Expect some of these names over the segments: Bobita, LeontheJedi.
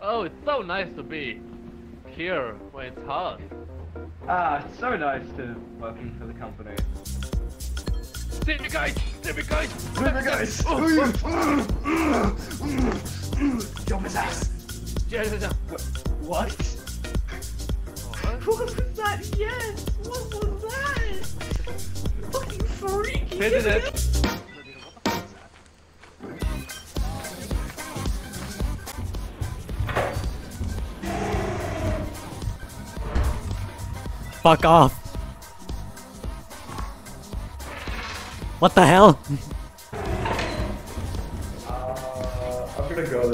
Oh, it's so nice to be here when it's hot. Ah, it's so nice to working for the company. Save me guys! Jump his ass! What? What was that? Yes! What was that? Fucking freaky! They did it! Fuck off! What the hell? I'm gonna go.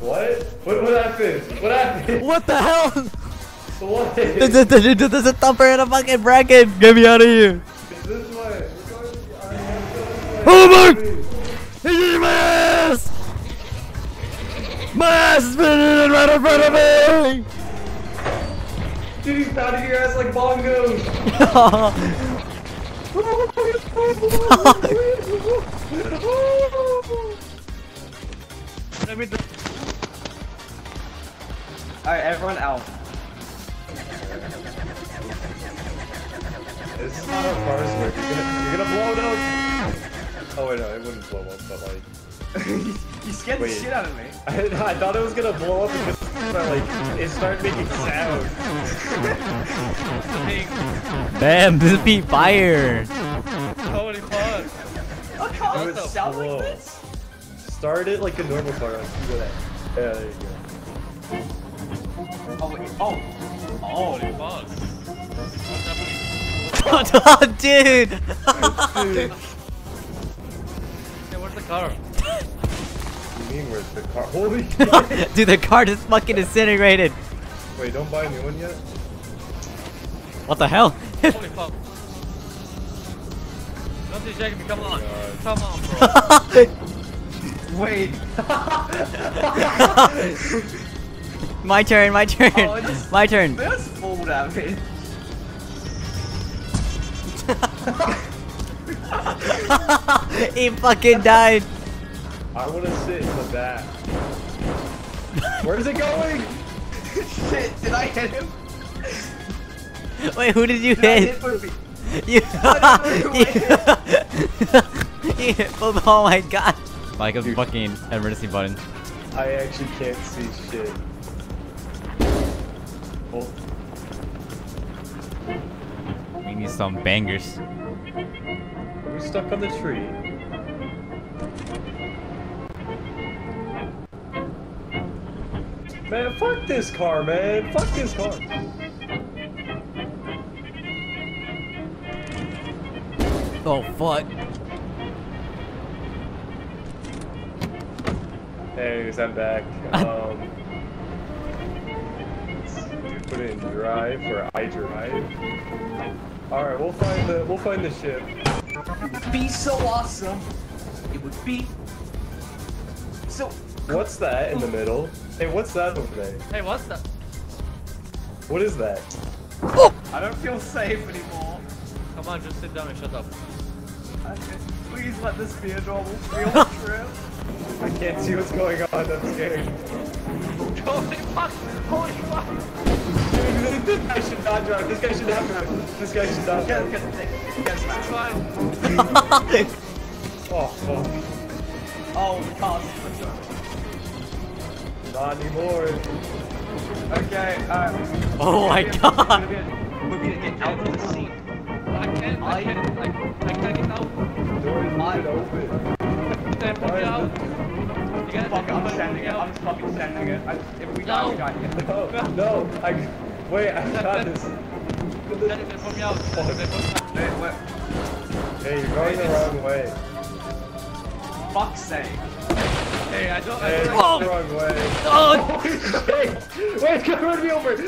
What? What happened? What happened? What the hell? What? There's a thumper in a fucking bracket. Get me out of here. This way. Oh my! My ass! My ass is spinning right in front of me. Dude, he's pounding your ass like bongos! Alright, everyone out. This is not how cars work. You're gonna blow those! Oh wait, no, it wouldn't blow up, but like... you scared the shit out of me. I thought it was gonna blow up because it started making sound. Damn, this be fire! Holy fuck! A car would sound like this? Start it like a normal car. Like, you go that. Yeah, there you go. Oh wait, oh! Holy fuck! What's happening? Dude! Dude! Hey, where's the car? Where's the car? Holy shit! Dude, the car just fucking disintegrated. Wait, don't buy a new one yet? What the hell? Holy fuck. Nothing's shaking me, come on. God. Come on, bro. Wait. My turn. Oh, just, my turn. That's full damage. He fucking died. I want to sit in the back. Where's it going? Shit, did I hit him? Wait, who did you hit? You hit Bobita. Oh my god. Like a fucking emergency button. I actually can't see shit. Oh. We need some bangers. We're stuck on the tree. Man, fuck this car, man. Fuck this car. Oh, fuck. Anyways, I'm back. Put it in drive or I drive. All right, we'll find the ship. It would be so awesome. It would be so. What's that in the middle? Hey, what's that over there? Hey, what's that? What is that? Oh! I don't feel safe anymore. Come on, just sit down and shut up. Okay. Please let this be a normal field trip. I can't see what's going on, I'm scared. Holy fuck! Holy fuck! Dude, this guy should not drive. This guy should not drive. This guy should not drive. Oh, fuck. Oh, the car's not driving. Not anymore. Okay, oh my god! We're gonna get out of the seat. I can't get out. The door is wide open. You gotta fuck, I'm sending it. I'm fucking sending it. If we die, we die. No, wait, I got this. Hey, you're going the wrong way. Fuck's sake. Hey, I don't the wrong way. Oh! Wait, come run me over! No!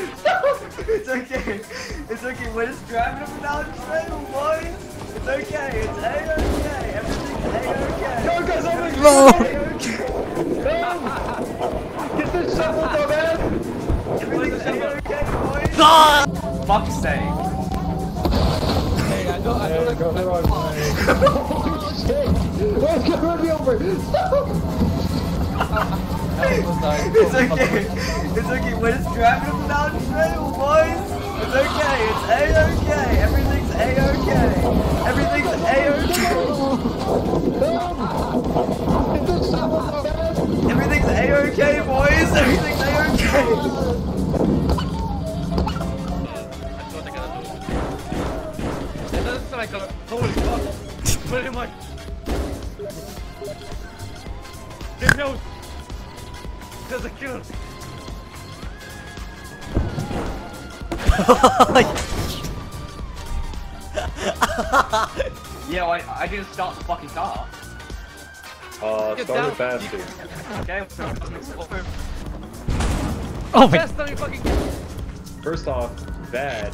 It's okay. It's okay. We're just driving up and down the trail, boys. It's okay. It's A-okay. Everything's A-okay. No, guys, I'm no! Get the shovel, dumbass! Everything's A-okay, boys. No! Fuck's sake. Hey, I don't like the wrong way. Oh, shit! Wait, come run me over! No! It's okay. It's okay. When it's driving up the mountain trail, boys, it's okay. It's A-okay. Everything's A-okay. Everything's A-okay. Everything's A-okay, boys. Everything's A-okay. Like a holy fuck. Pretty much. There's no. There's a kill. Yeah, I didn't start the fucking car. Start faster. Okay, oh my. First off, bad.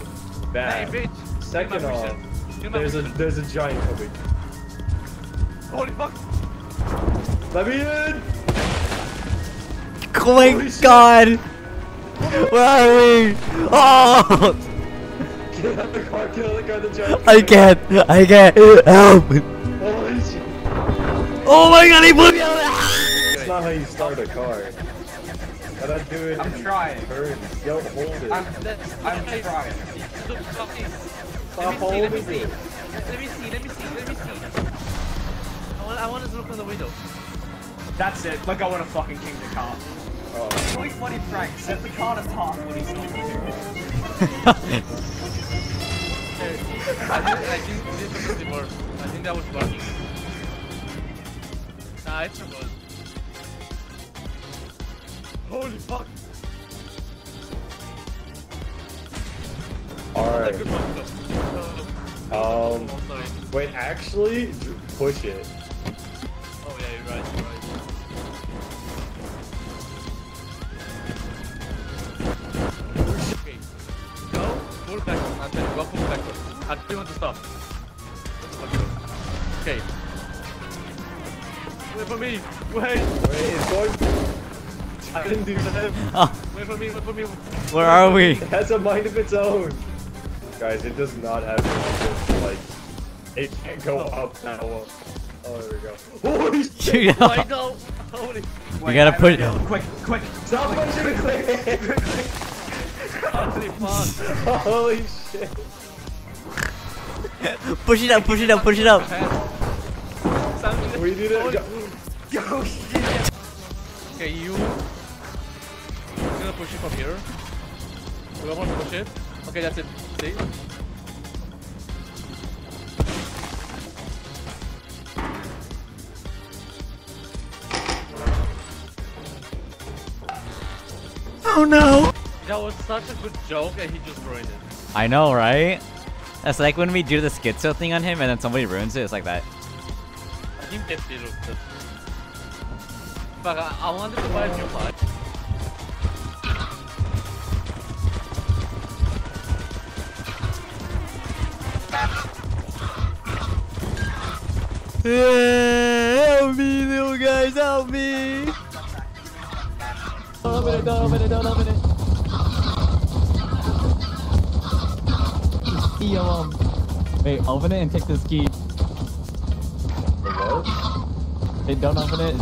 Hey, bitch. Second off. There's a giant coming. Holy fuck! Let me in! Oh my god! Where are we? Oh! Get out the car, get out the car, the giant. I can't! Help! Holy shit! Oh my god, he blew me out of the house! That's not how you start a car. Gotta do it. I'm trying. Don't hold it. I'm trying. Let me see. I want to look from the window. That's it. Look, I want to fucking king the car. Oh. It's really funny, Frank. Set the car to park when he's not doing it. I think this was the worst. I think that was bugging. Nah, it's from us. Holy fuck. Alright. Wait, actually, push it. Oh yeah, you're right. Okay, go, pull backwards, and then go pull backwards. I don't want to stop. Okay. Wait for me, wait! Wait, it's going... I didn't do that. Wait for me. Where are we? It has a mind of its own. Guys, it does not have to, like, it can't go up that well. Oh, there we go. Holy shit! I know! Holy... You gotta put it... Quick! Stop pushing it! Quick! Holy shit! Push it up! We did it! Go! Okay, you're gonna push it from here. We don't want to push it. Okay, that's it. See? Oh no! That was such a good joke and he just ruined it. I know, right? That's like when we do the schizo thing on him and then somebody ruins it, it's like that. Fuck, I wanted to buy a new bike. Help me, little guys, help me! Don't open it. Key alone. Wait, open it and take this key. What? Hey, don't open it.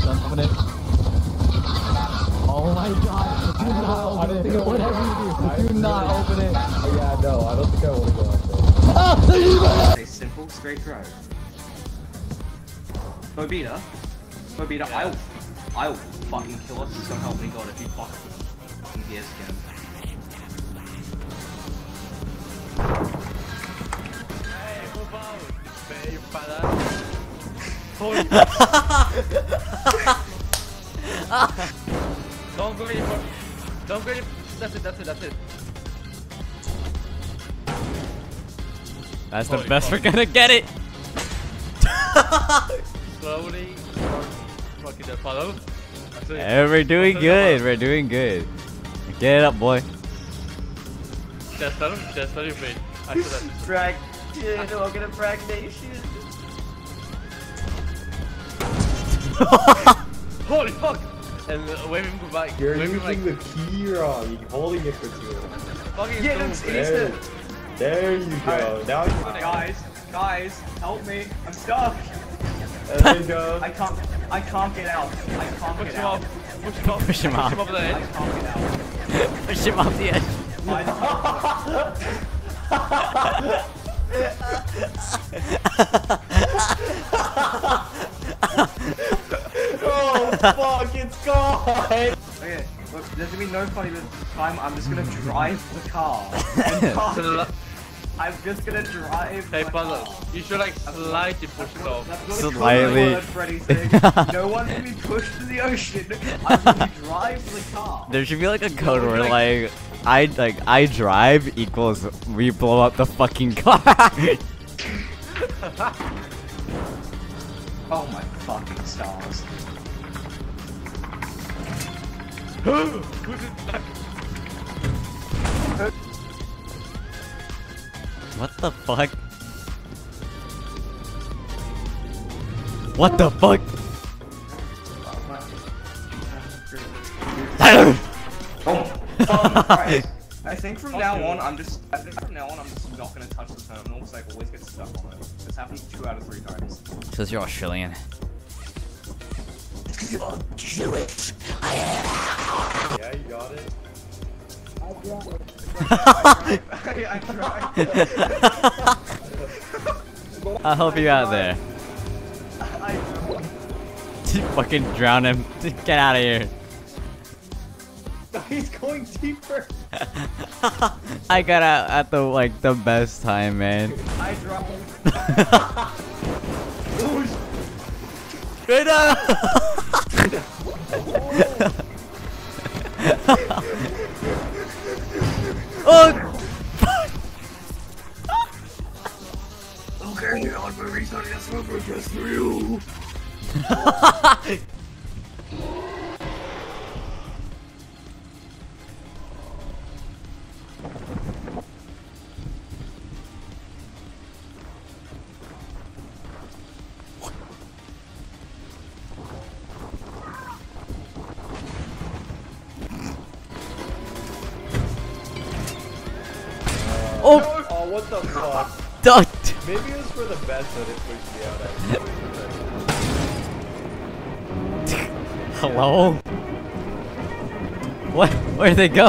Oh my god, do not open it. Oh, yeah, no, I don't think I want to go like that. A simple, straight drive. Bobita, yeah. I will fucking kill us, so help me god if you fucking DS game. Hey, move out! Hey, you badass! Don't go in. That's it. That's the best we're gonna get it! Slowly, fucking that follow. Hey, we're doing good. Get it up, boy. Just let him wait. I should have. I'm gonna frag nation. Holy fuck! And wave him goodbye. You're using the key wrong. You're holding it for too long. Fucking yeah, that's instant. There you go. Right. Now you guys, help me. I'm stuck. There you go. I can't. I can't get out. I can't push get him out. Push him up. Push him up. Push him up the edge. Push him up the edge. Oh fuck! It's gone. Okay, look, there's gonna be no funny this time. I'm just gonna drive the car. I'm just gonna drive. Hey, Buzzer, you should like slightly push it off. Slightly. No one can be pushed to the ocean. I'm gonna drive the car. There should be like a code where I drive equals we blow up the fucking car. Oh my fucking stars. What the fuck? What the fuck? Oh, Christ. I think from now on I'm just not gonna touch the terminal because I always get stuck on it. It's happened 2 out of 3 times. Because you're Australian. You're Jewish. Yeah, you got it. I'll help you out there. Fucking drown him. Get out of here. He's going deeper. I got out at the like the best time, man. I dropped him. Okay, I'm gonna restart this over just for you. Oh. Oh, what the fuck? Ducked. Maybe it was for the best that it pushed me out. Actually. Hello? What? Where'd they go?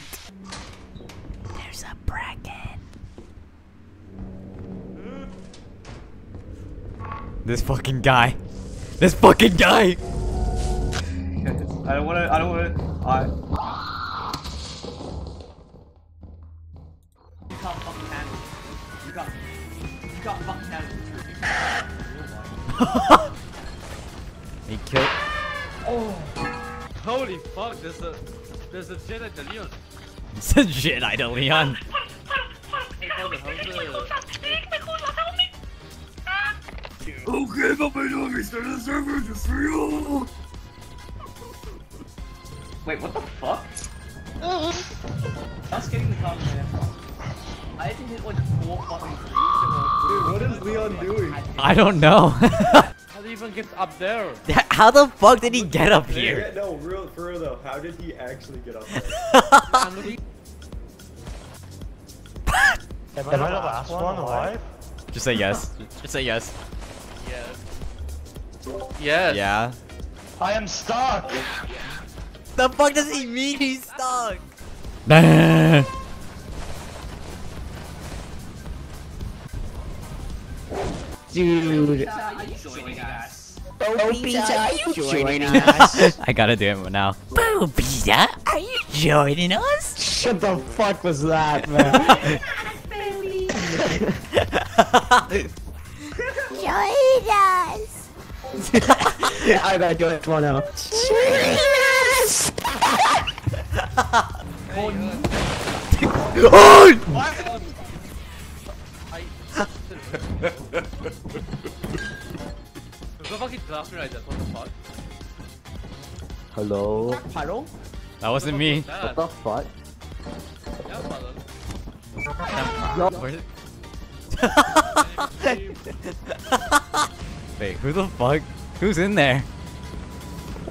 There's a bracket. This fucking guy. This fucking guy. I don't wanna. You can't fucking handle it. You can't fucking handle it. He killed. Oh. Holy fuck! There's a Jedi De Leon. It's a Jedi De Leon. Okay, but my dog restarted the server just for you. Wait, what the fuck? That's getting the car in there. I had to hit like 4 fucking trees. Dude, what is Leon doing? I don't know. How did he even get up there? How the fuck did he get up here? Yeah, no, real for real though, how did he actually get up there? Am I the last one alive? Just say yes. Just say yes. Yes. Yes. Yeah. I am stuck! The fuck does he mean he's stuck? Dude. Are you joining us? Bobita, are you joining us? I gotta do it now. Bobita, are you joining us? Shut the fuck was that, man? Join us! I gotta do it tomorrow. Join us! Oh! Go fucking blast me like that, what the fuck? Hello? Pyro? That wasn't me. What the fuck? Wait, who the fuck? Who's in there?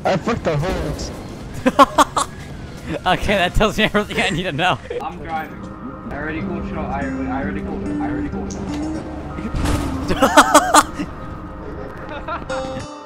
I fucked the horns. Okay, that tells me everything I need to know. I'm driving. I already called shot. I already called it. I already called shot.